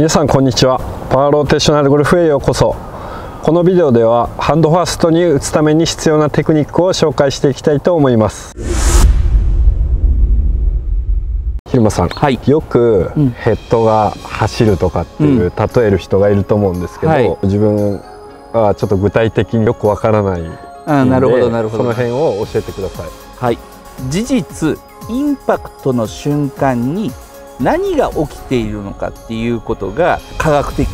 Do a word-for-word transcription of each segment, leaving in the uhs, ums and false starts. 皆さんこんにちは。パワーローテーショナルゴルフへようこそ。このビデオではハンドファーストに打つために必要なテクニックを紹介していきたいと思います。蛭間さん、はい、よくヘッドが走るとかっていう、うん、例える人がいると思うんですけど、はい、自分はちょっと具体的によくわからないので、あ、なるほどなるほど、その辺を教えてください。はい、事実インパクトの瞬間に何が起きているのかっていうことが科学的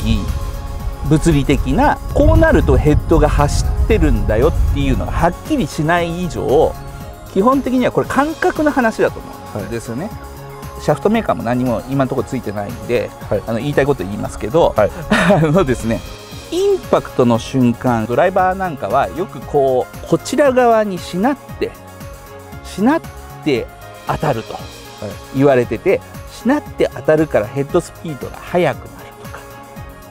物理的な、こうなるとヘッドが走ってるんだよっていうのがはっきりしない以上、基本的にはこれ感覚の話だと思うんですよね。はい、シャフトメーカーも何も今のところついてないんで、はい、あの言いたいこと言いますけど、はい、あのですね、インパクトの瞬間、ドライバーなんかはよくこうこちら側にしなってしなって当たると言われてて、はい、しなって当たるからヘッドスピードが速くなるとか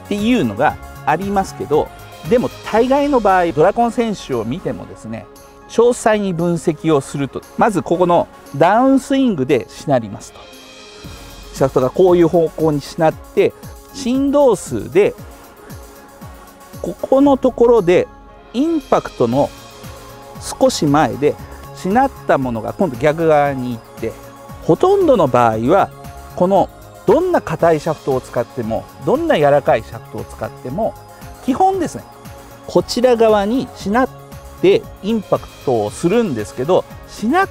っていうのがありますけど、でも大概の場合ドラコン選手を見てもですね、詳細に分析をすると、まずここのダウンスイングでしなりますと、シャフトがこういう方向にしなって振動数でここのところでインパクトの少し前でしなったものが今度逆側に行って、ほとんどの場合はこのどんな硬いシャフトを使ってもどんな柔らかいシャフトを使っても基本ですね、こちら側にしなってインパクトをするんですけど、しなっ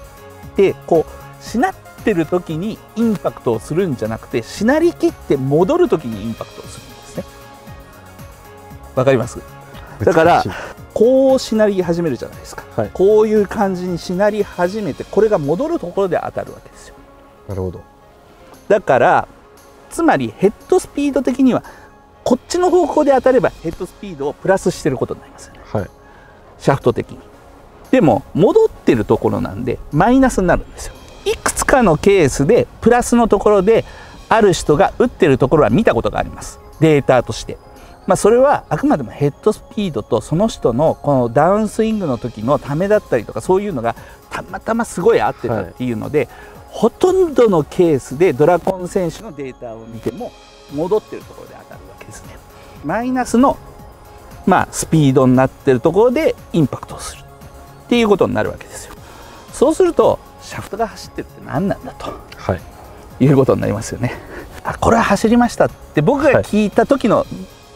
てこうしなってる時にインパクトをするんじゃなくて、しなりきって戻る時にインパクトをするんですね。わかります？だからこうしなり始めるじゃないですか、はい、こういう感じにしなり始めて、これが戻るところで当たるわけですよ。なるほど。だからつまりヘッドスピード的にはこっちの方向で当たればヘッドスピードをプラスしてることになりますよね、はい、シャフト的に。でも戻ってるところなんでマイナスになるんですよ。いくつかのケースでプラスのところである人が打ってるところは見たことがあります、データとして。まあ、それはあくまでもヘッドスピードとその人のこのダウンスイングの時のためだったりとか、そういうのがたまたますごい合ってたっていうので、はい、ほとんどのケースでドラコン選手のデータを見ても戻ってるところで当たるわけですね。マイナスの、まあ、スピードになってるところでインパクトをするっていうことになるわけですよ。そうするとシャフトが走ってるって何なんだと、はい、いうことになりますよね。あ、これは走りましたって僕が聞いた時の、はい、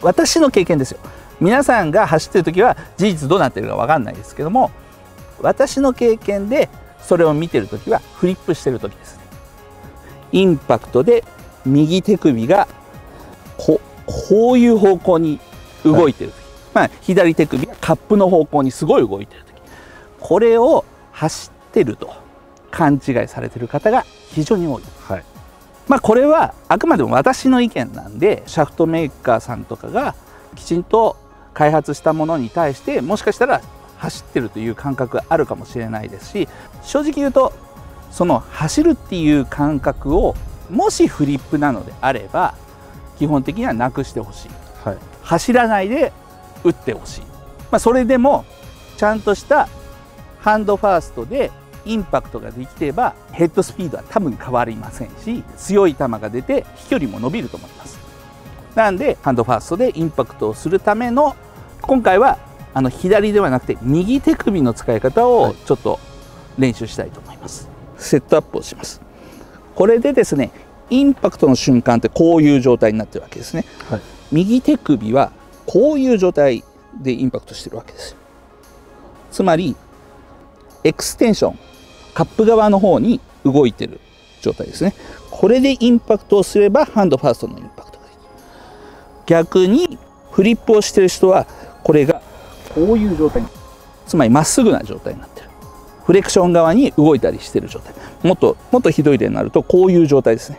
私の経験ですよ。皆さんが走ってる時は事実どうなってるか分かんないですけども、私の経験でそれを見てる時はフリップしてる時ですね。インパクトで右手首が こ, こういう方向に動いてる時、はい、まあ左手首がカップの方向にすごい動いてる時、これを走ってると勘違いされてる方が非常に多い。はい、まあこれはあくまでも私の意見なんで、シャフトメーカーさんとかがきちんと開発したものに対してもしかしたら走ってるという感覚があるかもしれないですし、正直言うとその走るっていう感覚をもしフリップなのであれば基本的にはなくしてほしい、はい、走らないで打ってほしい、まあ、それでもちゃんとしたハンドファーストでインパクトができればヘッドスピードは多分変わりませんし、強い球が出て飛距離も伸びると思います。なんでハンドファーストでインパクトをするための、今回はあの左ではなくて右手首の使い方をちょっと練習したいと思います。セットアップをします。これでですね、インパクトの瞬間ってこういう状態になってるわけですね。はい、右手首はこういう状態でインパクトしてるわけです。つまりエクステンション、カップ側の方に動いてる状態ですね。これでインパクトをすればハンドファーストのインパクトができる。逆にフリップをしてる人はこれがこういう状態、つまりまっすぐな状態になってる、フレクション側に動いたりしてる状態、もっともっとひどい例になるとこういう状態ですね。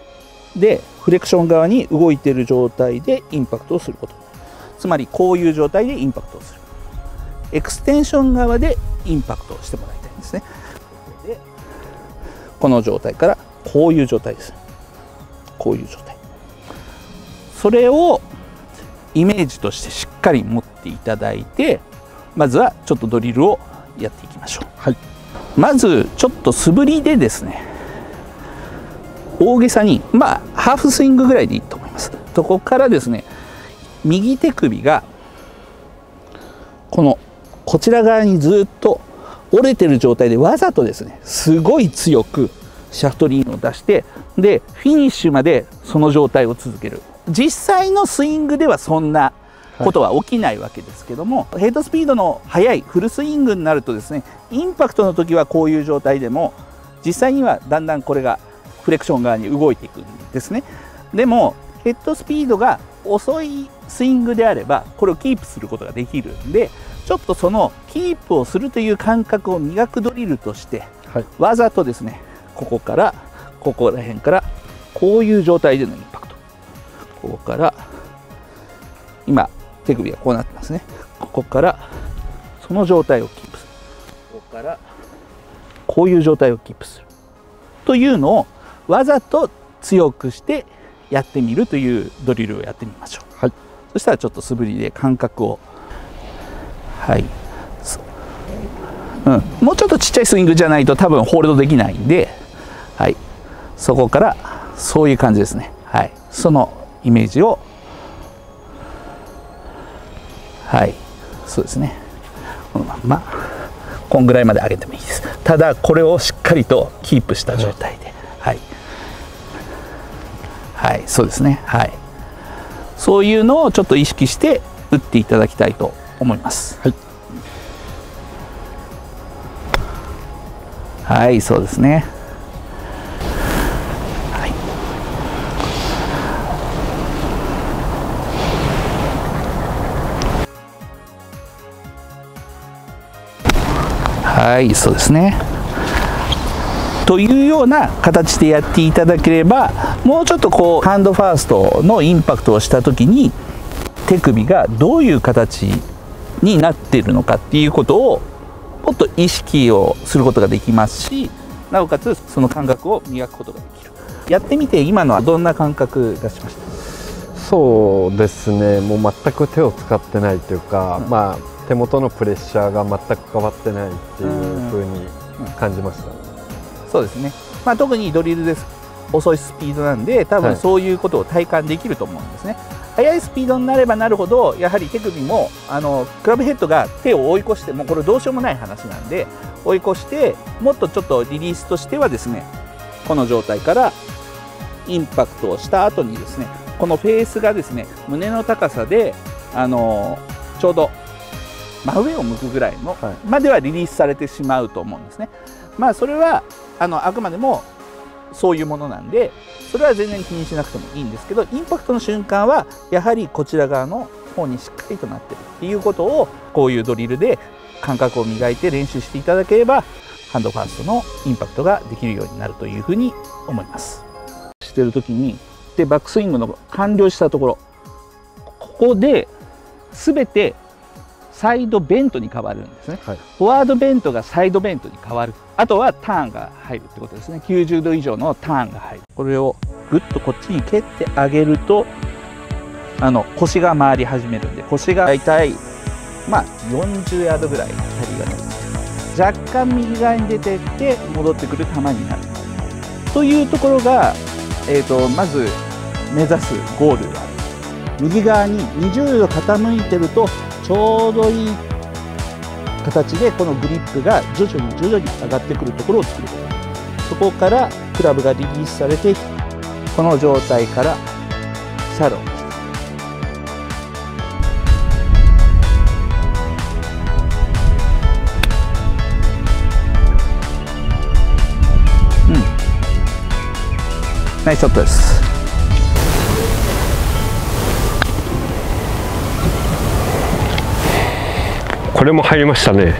でフレクション側に動いてる状態でインパクトをすること、つまりこういう状態でインパクトをする、エクステンション側でインパクトをしてもらいたいんですね。でこの状態からこういう状態です、こういう状態、それをイメージとしてしっかり持っていただいて、まずはちょっとドリルをやっていきましょう。はい、まずちょっと素振りでですね、大げさにまあハーフスイングぐらいでいいと思います。とこからですね、右手首がこのこちら側にずっと折れてる状態で、わざとですねすごい強くシャフトリンを出して、でフィニッシュまでその状態を続ける。実際のスイングではそんなことは起きないわけですけども、ヘッドスピードの速いフルスイングになるとですね、インパクトの時はこういう状態でも、実際にはだんだんこれがフレクション側に動いていくんですね。でもヘッドスピードが遅いスイングであれば、これをキープすることができるんで、ちょっとそのキープをするという感覚を磨くドリルとして、はい、わざとですね、ここからここら辺からこういう状態でのインパクト、ここから今手首がこうなってますね、ここからその状態をキープする、ここからこういう状態をキープするというのをわざと強くしてやってみるというドリルをやってみましょう。はい、そしたらちょっと素振りで感覚を、はい、うん、もうちょっとちっちゃいスイングじゃないと多分ホールドできないんで、はい、そこからそういう感じですね。はい、そのイメージを、はい、そうですね、このまんまこんぐらいまで上げてもいいです。ただこれをしっかりとキープした状態で、はい、はいはい、そうですね、はい、そういうのをちょっと意識して打っていただきたいと思います。はい、はい、そうですね、はい、そうですね。というような形でやっていただければ、もうちょっとこうハンドファーストのインパクトをした時に手首がどういう形になっているのかっていうことをもっと意識をすることができますし、なおかつその感覚を磨くことができる。やってみて今のはどんな感覚がしました？そうですね、もう全く手を使ってないというか、うん、まあ手元のプレッシャーが全く変わってないっていう風に感じました。そうですね、まあ、特にドリルです。遅いスピードなんで多分そういうことを体感できると思うんですね。はい、速いスピードになればなるほど、やはり手首もあのクラブヘッドが手を追い越しても、これどうしようもない話なんで、追い越してもっとちょっとリリースとしてはですね、この状態からインパクトをした後にですね、このフェースがですね胸の高さであのちょうど真上を向くぐらいのまではリリースされてしまうと思うんですね。まあそれは あのあくまでもそういうものなんで、それは全然気にしなくてもいいんですけど、インパクトの瞬間はやはりこちら側の方にしっかりとなってるっていうことを、こういうドリルで感覚を磨いて練習していただければ、ハンドファーストのインパクトができるようになるというふうに思います。してる時にでバックスイングの完了したところ、ここで全てサイドベントに変わるんですね。はい、フォワードベントがサイドベントに変わる。あとはターンが入るってことですね。きゅうじゅうど以上のターンが入る。これをぐっとこっちに蹴ってあげると、あの腰が回り始めるんで、腰が大体まあよんじゅうヤードぐらいキャリーが出る。若干右側に出てって戻ってくる球になるというところが、えーと、まず目指すゴールがある。右側ににじゅうど傾いてるとちょうどいい形で、このグリップが徐々に徐々に上がってくるところを作ること、そこからクラブがリリースされて、この状態からシャドウ、うん、ナイスショットです。これも入りましたね。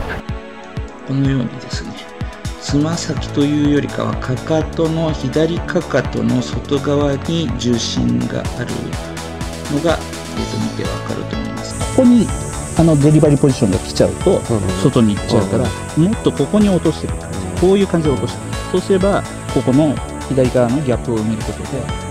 このようにですね、つま先というよりかはかかとの、左かかとの外側に重心があるのが、えー、と見てわかると思います。ここにあのデリバリーポジションが来ちゃうと、うん、うん、外に行っちゃうから、うん、うん、もっとここに落としてる感じ、こういう感じで落としてる。そうすればここの左側のギャップを埋めることで